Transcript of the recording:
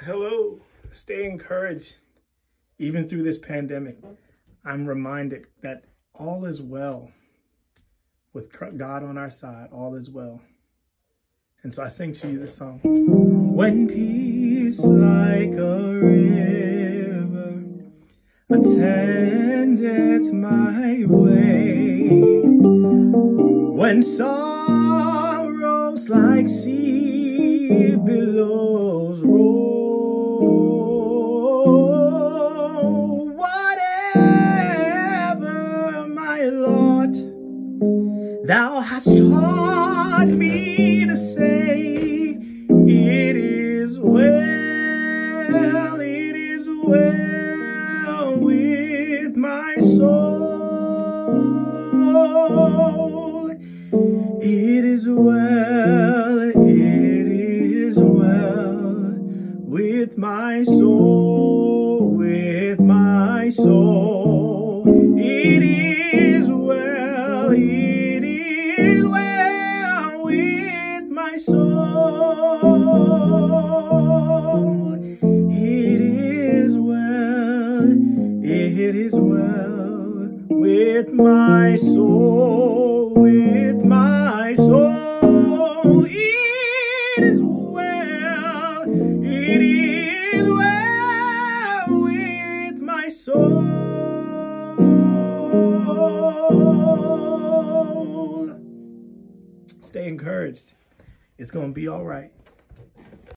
Hello, stay encouraged. Even through this pandemic, I'm reminded that all is well. With God on our side, all is well. And so I sing to you this song. When peace like a river attendeth my way, when sorrows like sea billows roll, whatever my lot, thou hast taught me to say, it is well with my soul. It is well with my soul, it is well, it is well with my soul, it is well with my soul. Stay encouraged. It's going to be all right.